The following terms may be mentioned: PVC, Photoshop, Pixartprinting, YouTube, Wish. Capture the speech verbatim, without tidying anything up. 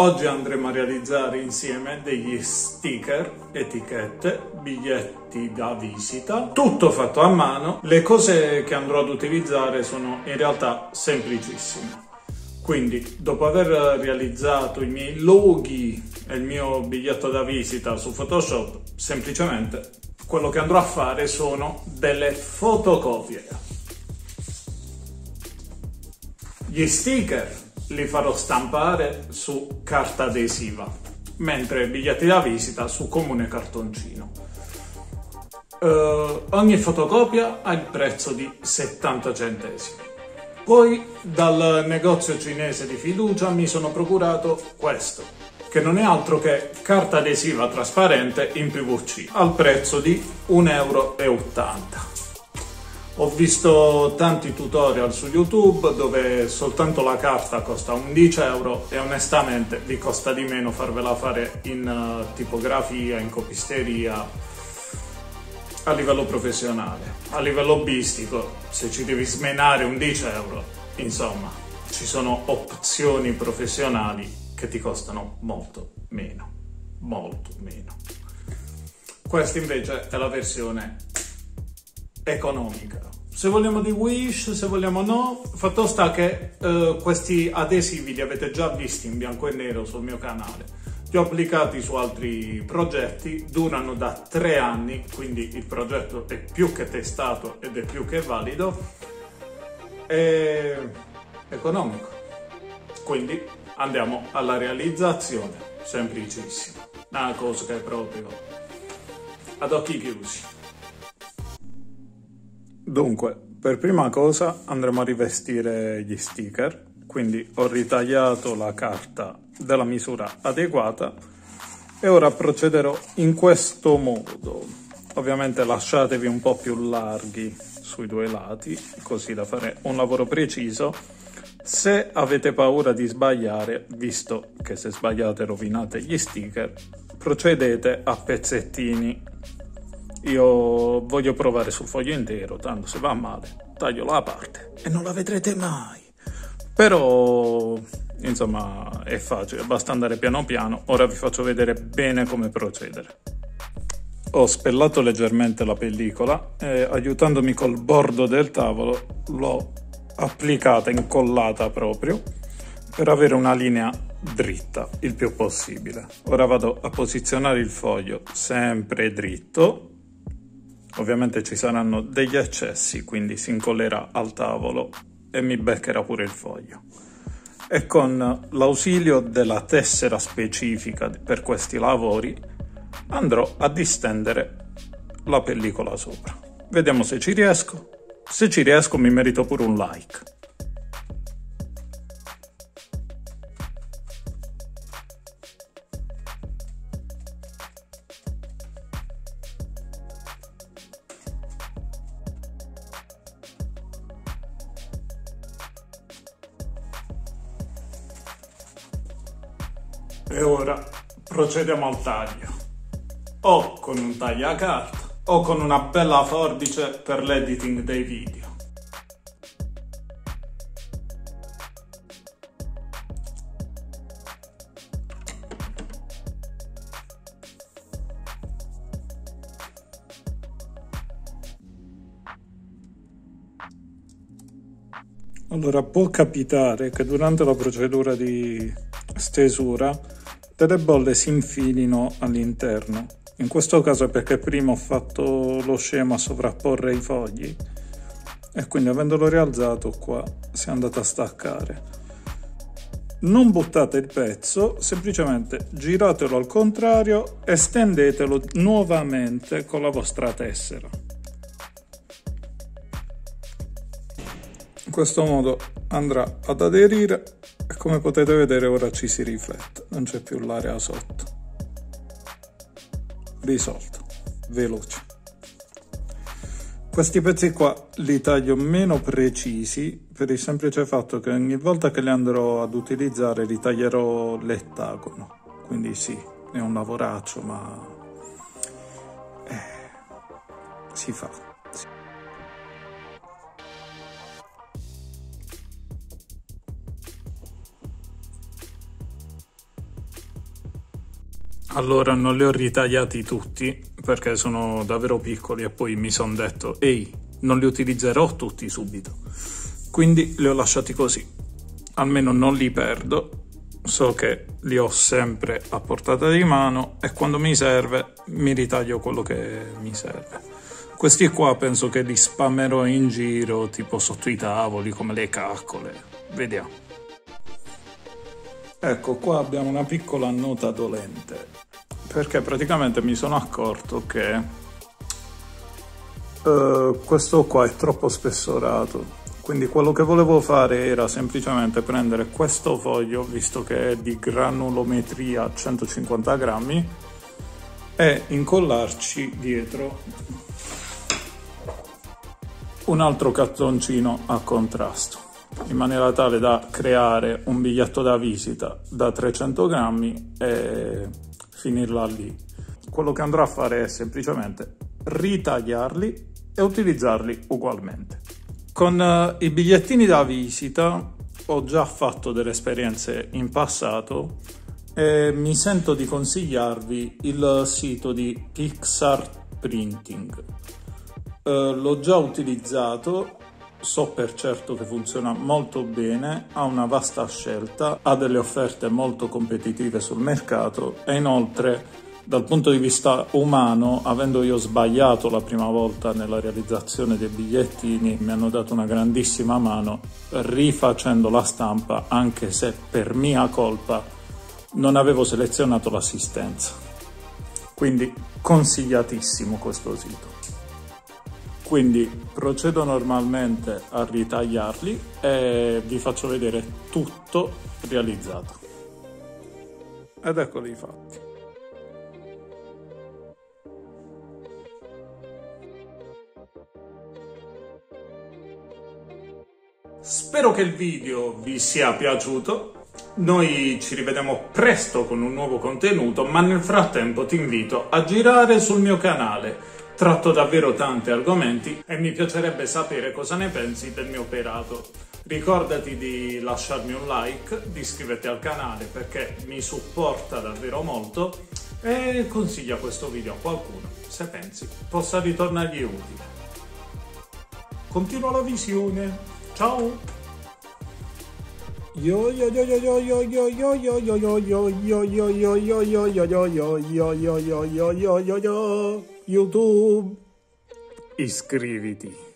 Oggi andremo a realizzare insieme degli sticker, etichette, biglietti da visita, tutto fatto a mano. Le cose che andrò ad utilizzare sono in realtà semplicissime. Quindi, dopo aver realizzato i miei loghi e il mio biglietto da visita su Photoshop, semplicemente quello che andrò a fare sono delle fotocopie. Gli sticker li farò stampare su carta adesiva, mentre i biglietti da visita su comune cartoncino. Eh, ogni fotocopia ha il prezzo di settanta centesimi. Poi dal negozio cinese di fiducia mi sono procurato questo, che non è altro che carta adesiva trasparente in P V C al prezzo di un euro e ottanta. Ho visto tanti tutorial su YouTube dove soltanto la carta costa undici euro e onestamente vi costa di meno farvela fare in tipografia, in copisteria, a livello professionale. A livello hobbistico, se ci devi smenare undici euro, insomma, ci sono opzioni professionali che ti costano molto meno, molto meno. Questa invece è la versione economica. Se vogliamo di Wish, se vogliamo no, fatto sta che eh, questi adesivi li avete già visti in bianco e nero sul mio canale, li ho applicati su altri progetti, durano da tre anni, quindi il progetto è più che testato ed è più che valido, è economico, quindi andiamo alla realizzazione, semplicissima, una cosa che è proprio ad occhi chiusi. Dunque, per prima cosa andremo a rivestire gli sticker, quindi ho ritagliato la carta della misura adeguata e ora procederò in questo modo. Ovviamente lasciatevi un po' più larghi sui due lati, così da fare un lavoro preciso. Se avete paura di sbagliare, visto che se sbagliate rovinate gli sticker, procedete a pezzettini. Io voglio provare sul foglio intero, tanto se va male taglio la parte e non la vedrete mai. Però, insomma, è facile, basta andare piano piano. Ora vi faccio vedere bene come procedere. Ho spellato leggermente la pellicola e, aiutandomi col bordo del tavolo, l'ho applicata, incollata proprio, per avere una linea dritta il più possibile. Ora vado a posizionare il foglio sempre dritto. Ovviamente ci saranno degli eccessi, quindi si incollerà al tavolo e mi beccherà pure il foglio. E con l'ausilio della tessera specifica per questi lavori andrò a distendere la pellicola sopra. Vediamo se ci riesco. Se ci riesco mi merito pure un like. E ora procediamo al taglio, o con un tagliacarta o con una bella forbice per l'editing dei video. Allora, può capitare che durante la procedura di stesura delle bolle si infilino all'interno. In questo caso è perché prima ho fatto lo scemo a sovrapporre i fogli e quindi, avendolo rialzato, qua si è andato a staccare. Non buttate il pezzo, semplicemente giratelo al contrario e stendetelo nuovamente con la vostra tessera. In questo modo andrà ad aderire. E come potete vedere ora ci si riflette, non c'è più l'area sotto. Risolto, veloce. Questi pezzi qua li taglio meno precisi per il semplice fatto che ogni volta che li andrò ad utilizzare ritaglierò l'ettagono. Quindi sì, è un lavoraccio, ma eh, si fa. Allora non li ho ritagliati tutti perché sono davvero piccoli e poi mi sono detto ehi, non li utilizzerò tutti subito, quindi li ho lasciati così, almeno non li perdo, so che li ho sempre a portata di mano e quando mi serve mi ritaglio quello che mi serve. Questi qua penso che li spammerò in giro tipo sotto i tavoli come le caccole, vediamo. Ecco, qua abbiamo una piccola nota dolente, perché praticamente mi sono accorto che uh, questo qua è troppo spessorato, quindi quello che volevo fare era semplicemente prendere questo foglio, visto che è di granulometria centocinquanta grammi, e incollarci dietro un altro cartoncino a contrasto, in maniera tale da creare un biglietto da visita da trecento grammi e finirla lì. Quello che andrò a fare è semplicemente ritagliarli e utilizzarli ugualmente. Con i bigliettini da visita ho già fatto delle esperienze in passato e mi sento di consigliarvi il sito di Pixartprinting. Eh, l'ho già utilizzato, so per certo che funziona molto bene, ha una vasta scelta, ha delle offerte molto competitive sul mercato e inoltre dal punto di vista umano, avendo io sbagliato la prima volta nella realizzazione dei bigliettini, mi hanno dato una grandissima mano rifacendo la stampa, anche se per mia colpa non avevo selezionato l'assistenza. Quindi consigliatissimo questo sito. Quindi procedo normalmente a ritagliarli e vi faccio vedere tutto realizzato. Ed eccoli fatti. Spero che il video vi sia piaciuto. Noi ci rivediamo presto con un nuovo contenuto, ma nel frattempo ti invito a girare sul mio canale. Tratto davvero tanti argomenti e mi piacerebbe sapere cosa ne pensi del mio operato. Ricordati di lasciarmi un like, di iscriverti al canale perché mi supporta davvero molto e consiglia questo video a qualcuno, se pensi possa ritornargli utile. Continua la visione, ciao! Yo yo yo yo yo yo yo yo yo yo yo yo yo yo yo yo yo yo yo yo yo yo YouTube, iscriviti.